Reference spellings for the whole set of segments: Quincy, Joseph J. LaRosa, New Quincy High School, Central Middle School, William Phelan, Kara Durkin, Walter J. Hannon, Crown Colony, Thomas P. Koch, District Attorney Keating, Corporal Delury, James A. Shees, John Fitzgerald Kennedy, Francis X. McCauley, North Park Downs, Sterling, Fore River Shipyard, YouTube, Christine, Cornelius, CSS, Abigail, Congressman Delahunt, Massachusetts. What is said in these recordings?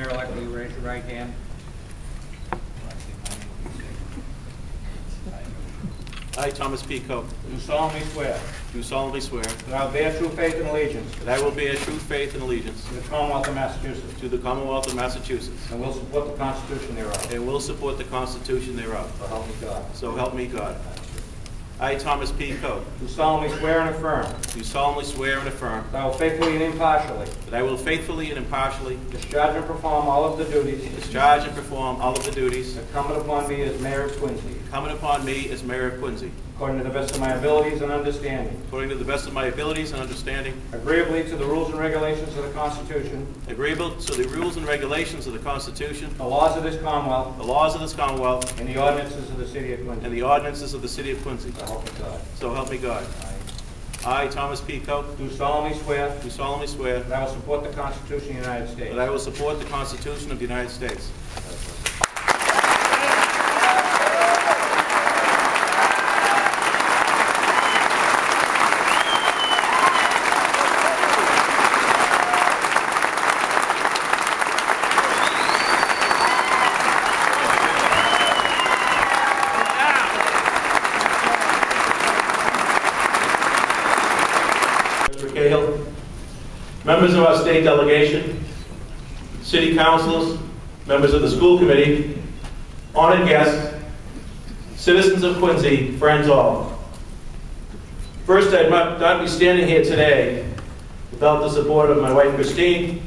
Mayor elect, will you raise your right hand? I, Thomas P. Koch, do solemnly swear that I will bear true faith and allegiance to the Commonwealth of Massachusetts and will support the Constitution thereof so help me God. I, Thomas P. Koch, do solemnly swear and affirm that I will faithfully and impartially discharge and perform all of the duties incumbent upon me as Mayor of Quincy according to the best of my abilities and understanding agreeably to the rules and regulations of the Constitution the laws of this Commonwealth and the ordinances of the City of Quincy so help me God. I, Thomas P. Koch, do solemnly swear that I will support the Constitution of the United States Members of our state delegation, city councilors, members of the school committee, honored guests, citizens of Quincy, friends all. First, I'd not be standing here today without the support of my wife Christine,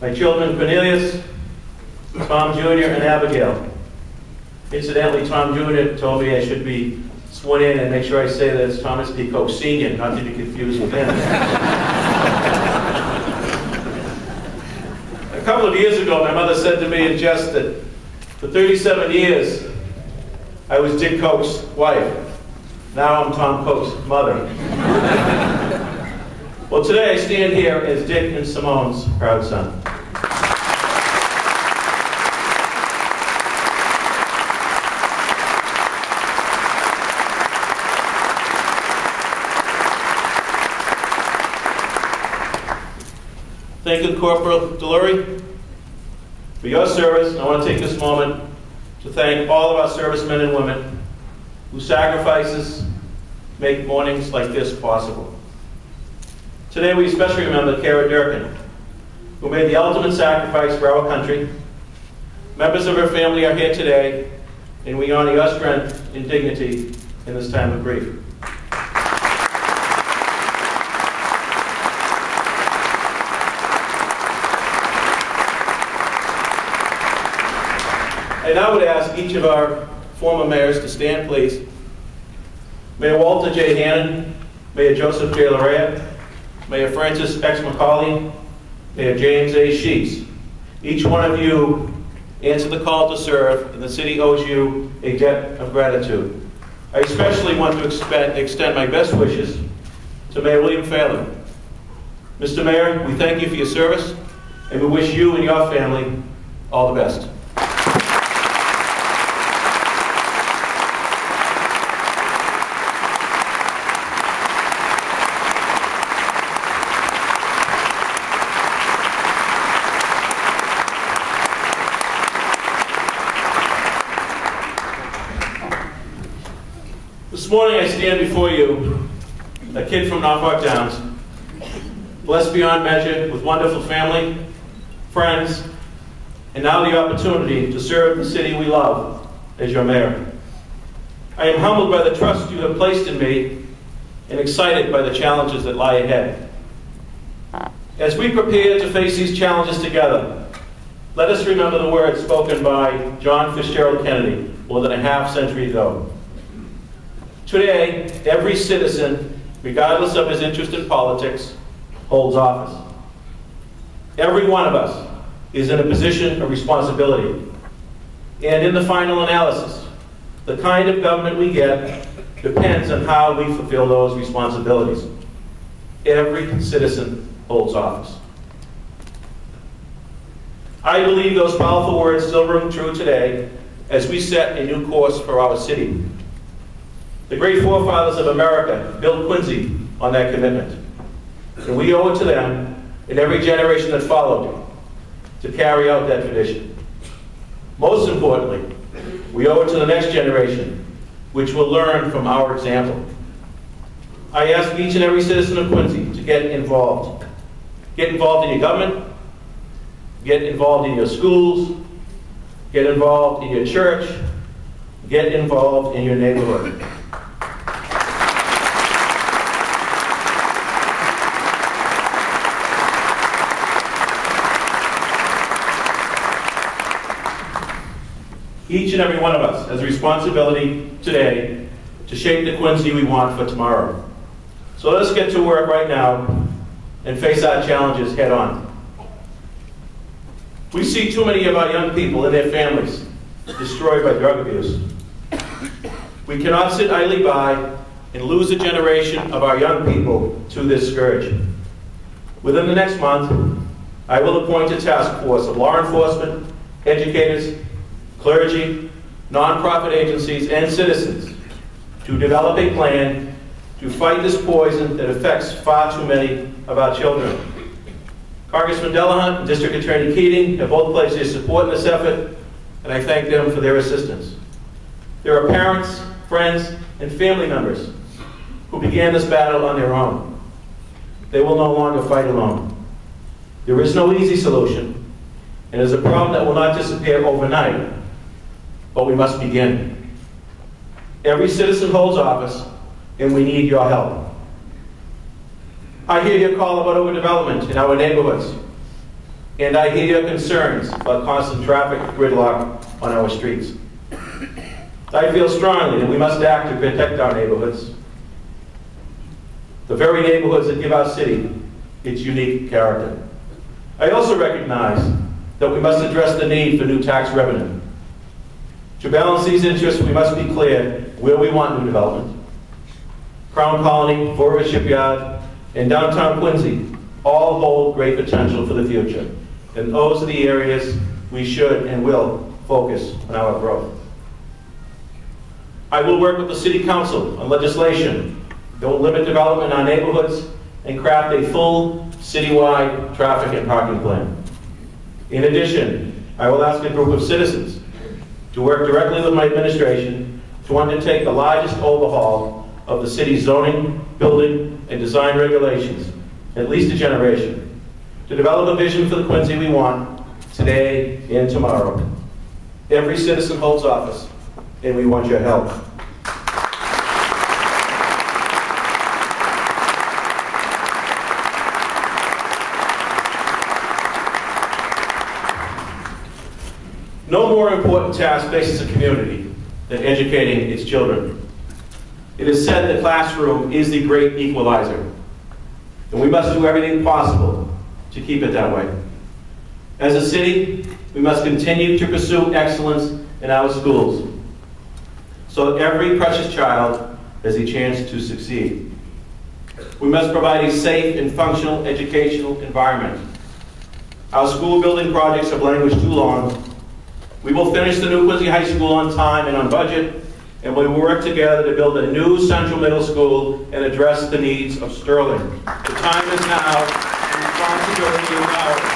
my children Cornelius, Tom Jr., and Abigail. Incidentally, Tom Jr. told me I should be sworn in and make sure I say that it's Thomas P. Koch Sr., not to be confused with him. A couple of years ago, my mother said to me in jest that for 37 years, I was Dick Koch's wife. Now I'm Tom Koch's mother. Well, today I stand here as Dick and Simone's proud son. Thank you, Corporal Delury, for your service. I want to take this moment to thank all of our servicemen and women whose sacrifices make mornings like this possible. Today we especially remember Kara Durkin, who made the ultimate sacrifice for our country. Members of her family are here today, and we honor your strength and dignity in this time of grief. And I would ask each of our former mayors to stand, please. Mayor Walter J. Hannon, Mayor Joseph J. LaRosa, Mayor Francis X. McCauley, Mayor James A. Shees. Each one of you answer the call to serve, and the city owes you a debt of gratitude. I especially want to extend my best wishes to Mayor William Phelan. Mr. Mayor, we thank you for your service, and we wish you and your family all the best. This morning I stand before you, a kid from North Park Downs, blessed beyond measure with wonderful family, friends, and now the opportunity to serve the city we love as your mayor. I am humbled by the trust you have placed in me and excited by the challenges that lie ahead. As we prepare to face these challenges together, let us remember the words spoken by John Fitzgerald Kennedy more than a half-century ago. Today, every citizen, regardless of his interest in politics, holds office. Every one of us is in a position of responsibility. And in the final analysis, the kind of government we get depends on how we fulfill those responsibilities. Every citizen holds office. I believe those powerful words still ring true today as we set a new course for our city. The great forefathers of America built Quincy on that commitment. And we owe it to them and every generation that followed to carry out that tradition. Most importantly, we owe it to the next generation, which will learn from our example. I ask each and every citizen of Quincy to get involved. Get involved in your government, get involved in your schools, get involved in your church, get involved in your neighborhood. Each and every one of us has a responsibility today to shape the Quincy we want for tomorrow. So let's get to work right now and face our challenges head on. We see too many of our young people and their families destroyed by drug abuse. We cannot sit idly by and lose a generation of our young people to this scourge. Within the next month, I will appoint a task force of law enforcement, educators, clergy, nonprofit agencies, and citizens to develop a plan to fight this poison that affects far too many of our children. Congressman Delahunt and District Attorney Keating have both pledged their support in this effort, and I thank them for their assistance. There are parents, friends, and family members who began this battle on their own. They will no longer fight alone. There is no easy solution, and it is a problem that will not disappear overnight, but we must begin. Every citizen holds office, and we need your help. I hear your call about overdevelopment in our neighborhoods, and I hear your concerns about constant traffic gridlock on our streets. I feel strongly that we must act to protect our neighborhoods, the very neighborhoods that give our city its unique character. I also recognize that we must address the need for new tax revenue. To balance these interests, we must be clear where we want new development. Crown Colony, Fore River Shipyard, and downtown Quincy all hold great potential for the future, and those are the areas we should and will focus on our growth. I will work with the City Council on legislation that will limit development in our neighborhoods and craft a full citywide traffic and parking plan. In addition, I will ask a group of citizens to work directly with my administration to undertake the largest overhaul of the city's zoning, building, and design regulations, at least a generation, to develop a vision for the Quincy we want today and tomorrow. Every citizen holds office, and we want your help. No more important task faces a community than educating its children. It is said the classroom is the great equalizer, and we must do everything possible to keep it that way. As a city, we must continue to pursue excellence in our schools so that every precious child has a chance to succeed. We must provide a safe and functional educational environment. Our school building projects have languished too long. We will finish the New Quincy High School on time and on budget, and we will work together to build a new Central Middle School and address the needs of Sterling. The time is now, and responsibility is ours.